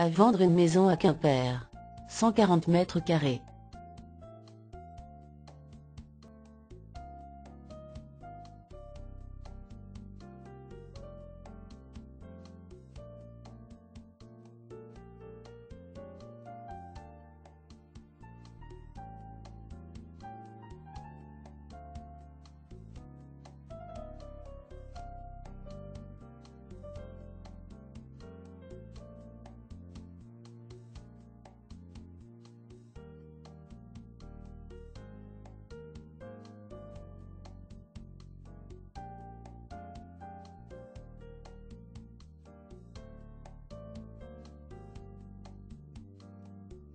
à vendre une maison à Quimper. 140 mètres carrés.